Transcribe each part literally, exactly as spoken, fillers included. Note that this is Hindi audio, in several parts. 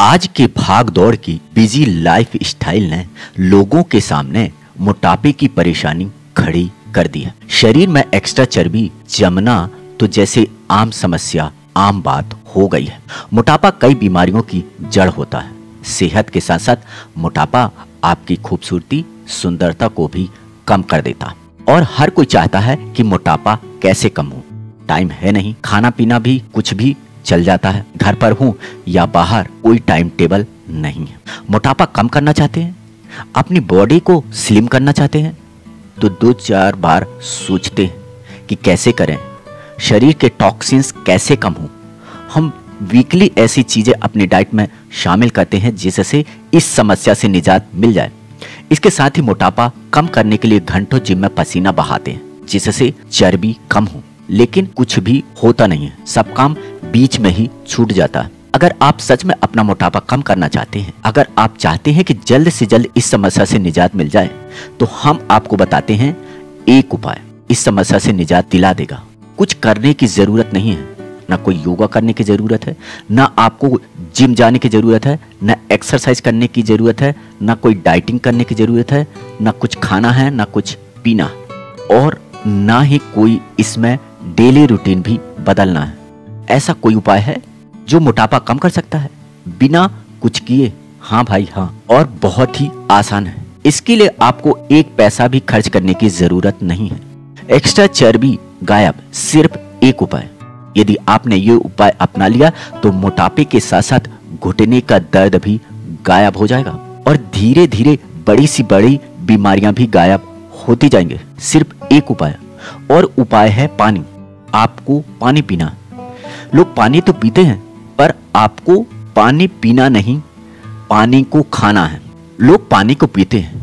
आज के भागदौड़ की बिजी लाइफ स्टाइल ने लोगों के सामने मोटापे की परेशानी खड़ी कर दी है। शरीर में एक्स्ट्रा चर्बी जमना तो जैसे आम समस्या आम बात हो गई है। मोटापा कई बीमारियों की जड़ होता है। सेहत के साथ साथ मोटापा आपकी खूबसूरती सुंदरता को भी कम कर देता है और हर कोई चाहता है कि मोटापा कैसे कम हो। टाइम है नहीं, खाना पीना भी कुछ भी चल जाता है। घर पर हूँ या बाहर कोई टाइम टेबल नहीं है। मोटापा कम करना चाहते हैं, अपनी बॉडी को स्लिम करना चाहते हैं तो दो चार बार सोचते हैं कि कैसे करें, शरीर के टॉक्सिन्स कैसे कम हो। हम वीकली ऐसी चीज़ें अपनी डाइट में शामिल करते हैं जिससे इस समस्या से निजात मिल जाए। इसके साथ ही मोटापा कम करने के लिए घंटों जिम में पसीना बहाते हैं जिससे चर्बी कम हो, लेकिन कुछ भी होता नहीं है। सब काम बीच में ही छूट जाता है। अगर आप सच में अपना मोटापा कम करना चाहते हैं, अगर आप चाहते हैं कि जल्द से जल्द इस समस्या से निजात मिल जाए, तो हम आपको बताते हैं एक उपाय इस समस्या से निजात दिला देगा। कुछ करने की जरूरत नहीं है, ना कोई योगा करने की जरूरत है, ना आपको जिम जाने की जरूरत है, ना एक्सरसाइज करने की जरूरत है, ना कोई डाइटिंग करने की जरूरत है, ना कुछ खाना है, ना कुछ पीना, और ना ही कोई इसमें डेली रूटीन भी बदलना है। ऐसा कोई उपाय है जो मोटापा कम कर सकता है बिना कुछ किए? हाँ भाई हाँ, और बहुत ही आसान है। इसके लिए आपको एक पैसा भी खर्च करने की जरूरत नहीं है। एक्स्ट्रा चर्बी गायब, सिर्फ एक उपाय। यदि आपने ये उपाय अपना लिया तो मोटापे के साथ साथ घुटने का दर्द भी गायब हो जाएगा और धीरे धीरे बड़ी सी बड़ी बीमारियां भी गायब होती जाएंगे। सिर्फ एक उपाय, और उपाय है पानी। आपको पानी पीना। लोग पानी तो पीते हैं, पर आपको पानी पीना नहीं, पानी को खाना है। लोग पानी को पीते हैं,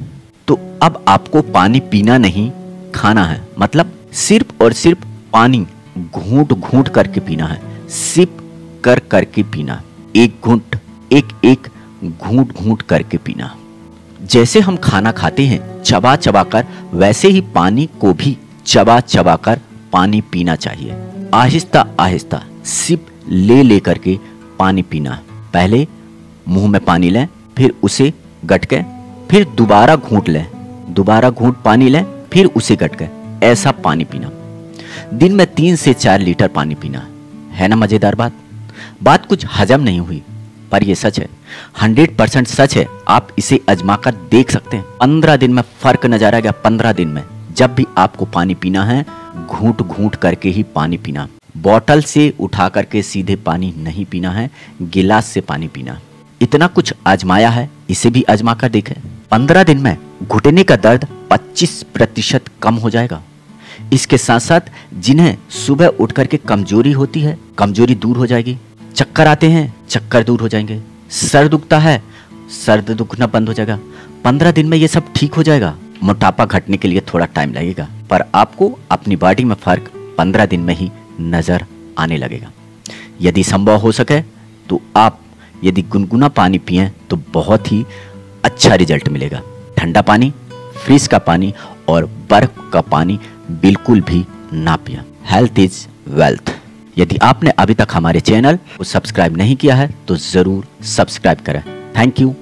तो अब आपको पानी पीना नहीं, खाना है। मतलब सिर्फ और सिर्फ पानी घूंट घूंट करके पीना है, सिप कर करके पीना, एक घूंट एक एक घूंट घूंट करके पीना। जैसे हम खाना खाते हैं चबा चबा कर, वैसे ही पानी को भी चबा चबा कर पानी पीना चाहिए। आहिस्ता आहिस्ता सिप ले ले करके पानी पीना। पहले मुंह में पानी लें, फिर उसे गटके, फिर दोबारा घूंट लें, दोबारा घूंट पानी लें, फिर उसे गटके, ऐसा पानी पीना। दिन में तीन से चार लीटर पानी पीना है। ना मज़ेदार बात? बात कुछ हजम नहीं हुई, पर यह सच है, हंड्रेड परसेंट सच है। आप इसे अजमा कर देख सकते हैं। पंद्रह दिन में फर्क नजर आएगा। पंद्रह दिन में जब भी आपको पानी पीना है, घूंट घूंट करके ही पानी पीना। बोतल से उठा करके सीधे पानी नहीं पीना है, गिलास से पानी पीना। इतना कुछ आजमाया है, इसे भी आजमा कर देखें। पंद्रह दिन में घुटने का दर्द पच्चीस प्रतिशत कम हो जाएगा। इसके साथ साथ जिन्हें सुबह उठ करके कमजोरी होती है, कमजोरी दूर हो जाएगी। चक्कर आते हैं, चक्कर दूर हो जाएंगे। सर दुखता है, सर दुखना बंद हो जाएगा। पंद्रह दिन में ये सब ठीक हो जाएगा। मोटापा घटने के लिए थोड़ा टाइम लगेगा, पर आपको अपनी बॉडी में फर्क पंद्रह दिन में ही नज़र आने लगेगा। यदि संभव हो सके तो आप यदि गुनगुना पानी पिएं तो बहुत ही अच्छा रिजल्ट मिलेगा। ठंडा पानी, फ्रिज का पानी और बर्फ का पानी बिल्कुल भी ना पिएं। Health is wealth. यदि आपने अभी तक हमारे चैनल को सब्सक्राइब नहीं किया है तो ज़रूर सब्सक्राइब करें। Thank you.